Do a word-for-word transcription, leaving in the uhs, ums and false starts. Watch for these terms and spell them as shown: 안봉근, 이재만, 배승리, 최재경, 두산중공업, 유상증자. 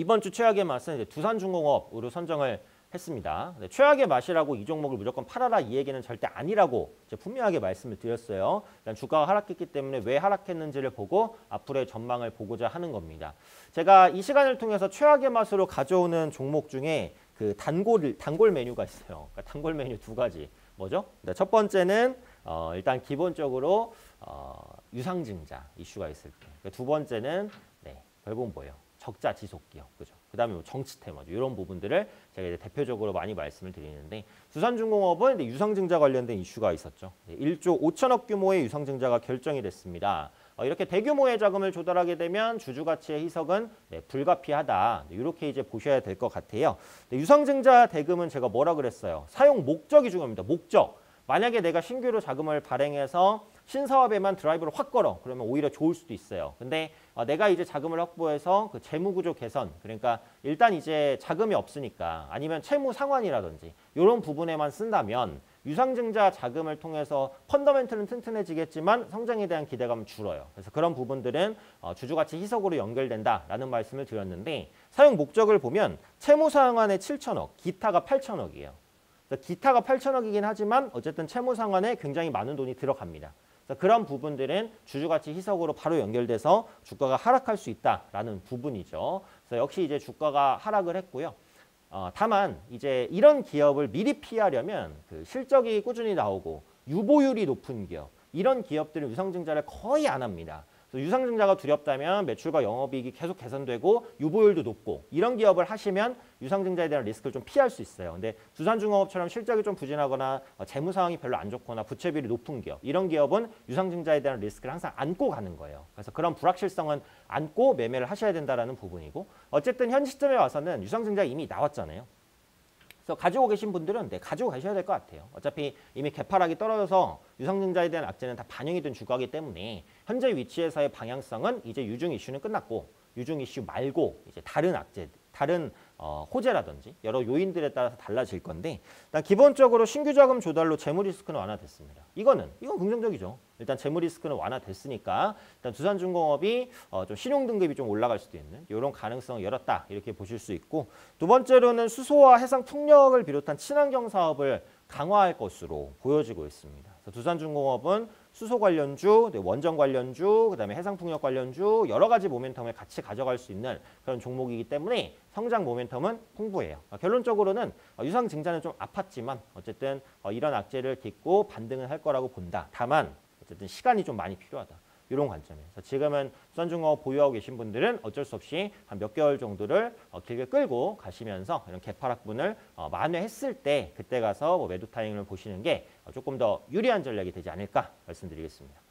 이번 주 최악의 맛은 이제 두산중공업으로 선정을 했습니다. 네, 최악의 맛이라고 이 종목을 무조건 팔아라 이 얘기는 절대 아니라고 이제 분명하게 말씀을 드렸어요. 일단 주가가 하락했기 때문에 왜 하락했는지를 보고 앞으로의 전망을 보고자 하는 겁니다. 제가 이 시간을 통해서 최악의 맛으로 가져오는 종목 중에 그 단골, 단골 메뉴가 있어요. 그러니까 단골 메뉴 두 가지. 뭐죠? 네, 첫 번째는 어, 일단 기본적으로 어, 유상증자 이슈가 있을 때. 그러니까 두 번째는 네, 결국은 뭐예요? 적자 지속 기업, 그죠? 그다음에 뭐 정치 테마죠. 이런 부분들을 제가 이제 대표적으로 많이 말씀을 드리는데 두산중공업은 이제 유상증자 관련된 이슈가 있었죠. 일조 오천억 규모의 유상증자가 결정이 됐습니다. 어, 이렇게 대규모의 자금을 조달하게 되면 주주가치의 희석은 네, 불가피하다. 네, 이렇게 이제 보셔야 될 것 같아요. 네, 유상증자 대금은 제가 뭐라 그랬어요? 사용 목적이 중요합니다. 목적. 만약에 내가 신규로 자금을 발행해서 신사업에만 드라이브를 확 걸어. 그러면 오히려 좋을 수도 있어요. 근데 어, 내가 이제 자금을 확보해서 그 재무구조 개선, 그러니까 일단 이제 자금이 없으니까 아니면 채무 상환이라든지 이런 부분에만 쓴다면 유상증자 자금을 통해서 펀더멘트는 튼튼해지겠지만 성장에 대한 기대감은 줄어요. 그래서 그런 부분들은 어, 주주가치 희석으로 연결된다라는 말씀을 드렸는데 사용 목적을 보면 채무 상환에 칠천억, 기타가 팔천억이에요. 그러니까 기타가 팔천억이긴 하지만 어쨌든 채무 상환에 굉장히 많은 돈이 들어갑니다. 그런 부분들은 주주가치 희석으로 바로 연결돼서 주가가 하락할 수 있다라는 부분이죠. 그래서 역시 이제 주가가 하락을 했고요. 어, 다만 이제 이런 기업을 미리 피하려면 그 실적이 꾸준히 나오고 유보율이 높은 기업, 이런 기업들은 유상증자를 거의 안 합니다. 그래서 유상증자가 두렵다면 매출과 영업이익이 계속 개선되고 유보율도 높고 이런 기업을 하시면 유상증자에 대한 리스크를 좀 피할 수 있어요. 근데 두산중공업처럼 실적이 좀 부진하거나 재무 상황이 별로 안 좋거나 부채비율이 높은 기업, 이런 기업은 유상증자에 대한 리스크를 항상 안고 가는 거예요. 그래서 그런 불확실성은 안고 매매를 하셔야 된다라는 부분이고 어쨌든 현 시점에 와서는 유상증자가 이미 나왔잖아요. 그래서 가지고 계신 분들은 네, 가지고 가셔야 될 것 같아요. 어차피 이미 개파락이 떨어져서 유상증자에 대한 악재는 다 반영이 된 주가이기 때문에 현재 위치에서의 방향성은 이제 유증 이슈는 끝났고 유증 이슈 말고 이제 다른 악재, 다른 어, 호재라든지 여러 요인들에 따라서 달라질 건데 일단 기본적으로 신규 자금 조달로 재무 리스크는 완화됐습니다. 이거는 이건 긍정적이죠. 일단 재무 리스크는 완화됐으니까 일단 두산중공업이 어, 좀 신용등급이 좀 올라갈 수도 있는 이런 가능성을 열었다 이렇게 보실 수 있고 두 번째로는 수소와 해상 풍력을 비롯한 친환경 사업을 강화할 것으로 보여지고 있습니다. 그래서 두산중공업은 수소 관련주, 원전 관련주, 그다음에 해상풍력 관련주 여러 가지 모멘텀을 같이 가져갈 수 있는 그런 종목이기 때문에 성장 모멘텀은 풍부해요. 결론적으로는 유상증자는 좀 아팠지만 어쨌든 이런 악재를 딛고 반등을 할 거라고 본다. 다만 어쨌든 시간이 좀 많이 필요하다. 이런 관점에서 지금은 두산중공업 보유하고 계신 분들은 어쩔 수 없이 한 몇 개월 정도를 어, 길게 끌고 가시면서 이런 개파락분을 어, 만회했을 때 그때 가서 뭐 매도 타이밍을 보시는 게 조금 더 유리한 전략이 되지 않을까 말씀드리겠습니다.